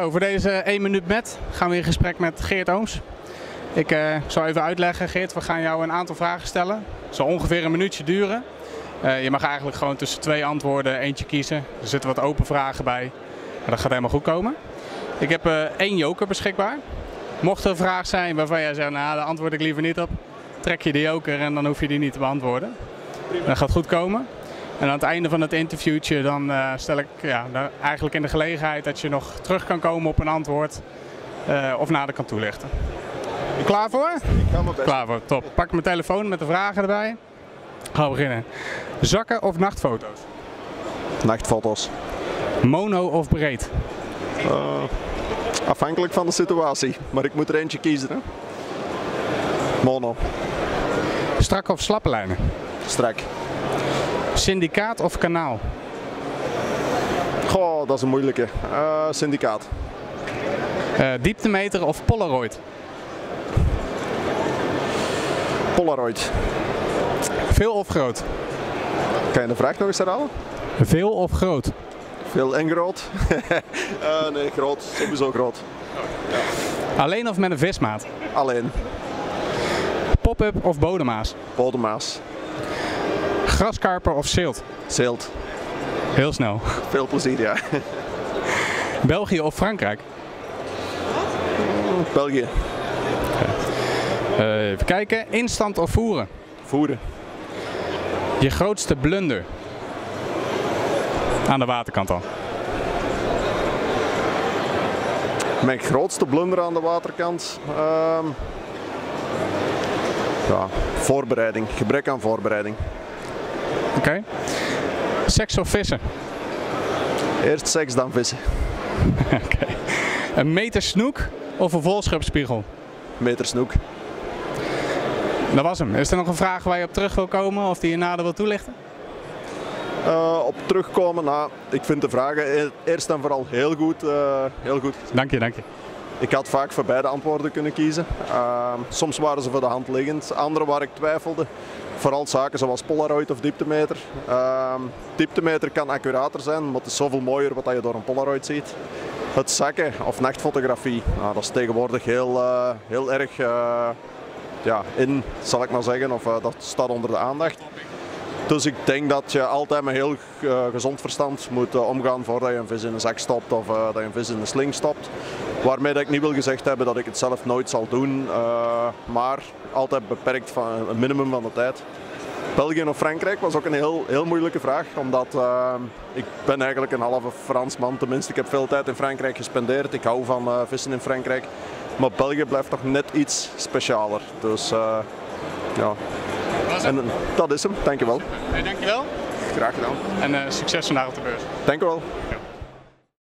Zo, voor deze 1 minuut met gaan we in gesprek met Geert Ooms. Ik zal even uitleggen, Geert, we gaan jou een aantal vragen stellen. Het zal ongeveer een minuutje duren. Je mag eigenlijk gewoon tussen 2 antwoorden eentje kiezen. Er zitten wat open vragen bij, maar dat gaat helemaal goed komen. Ik heb 1 joker beschikbaar. Mocht er een vraag zijn waarvan jij zegt, nou, daar antwoord ik liever niet op, trek je de joker en dan hoef je die niet te beantwoorden. Prima. Dat gaat goed komen. En aan het einde van het interviewtje dan stel ik eigenlijk in de gelegenheid dat je nog terug kan komen op een antwoord of nader kan toelichten. Klaar voor? Ik ga mijn best. Klaar voor, top. Pak mijn telefoon met de vragen erbij. Gaan we beginnen. Zakken of nachtfoto's? Nachtfoto's. Mono of breed? Afhankelijk van de situatie, maar ik moet er eentje kiezen. Hè? Mono. Strak of slappe lijnen? Strak. Syndicaat of kanaal? Goh, dat is een moeilijke. Syndicaat. Dieptemeter of Polaroid? Polaroid. Veel of groot? Kan je de vraag nog eens herhalen? Veel of groot? Veel en groot? Nee, groot. Sowieso groot. Ja. Alleen of met een vismaat? Alleen. Pop-up of bodemaas? Bodemaas. Graskarper of zilt? Zilt. Heel snel. Veel plezier, ja. België of Frankrijk? België. Okay. Even kijken. Instant of voeren? Voeren. Je grootste blunder? Aan de waterkant dan. Mijn grootste blunder aan de waterkant? Ja, voorbereiding. Gebrek aan voorbereiding. Oké. Seks of vissen? Eerst seks, dan vissen. Oké. Een meter snoek of een volschubspiegel? Meter snoek. Dat was hem. Is er nog een vraag waar je op terug wil komen of die je nader wil toelichten? Op terugkomen, nou, ik vind de vragen eerst en vooral heel goed. Dank je, dank je. Ik had vaak voor beide antwoorden kunnen kiezen. Soms waren ze voor de hand liggend, andere waar ik twijfelde. Vooral zaken zoals Polaroid of dieptemeter. Dieptemeter kan accurater zijn, maar het is zoveel mooier wat je door een Polaroid ziet. Het zakken of nachtfotografie, nou, dat is tegenwoordig heel erg in, zal ik maar zeggen, of dat staat onder de aandacht. Dus ik denk dat je altijd met heel gezond verstand moet omgaan voordat je een vis in een zak stopt of dat je een vis in een sling stopt. Waarmee dat ik niet wil gezegd hebben dat ik het zelf nooit zal doen, maar altijd beperkt van een minimum van de tijd. België of Frankrijk was ook een heel moeilijke vraag, omdat ik ben eigenlijk een halve Fransman. Tenminste, ik heb veel tijd in Frankrijk gespendeerd. Ik hou van vissen in Frankrijk. Maar België blijft toch net iets specialer. Dus ja. En dat is hem, dankjewel. Dankjewel. Graag gedaan. En succes vandaag op de beurs. Dankjewel.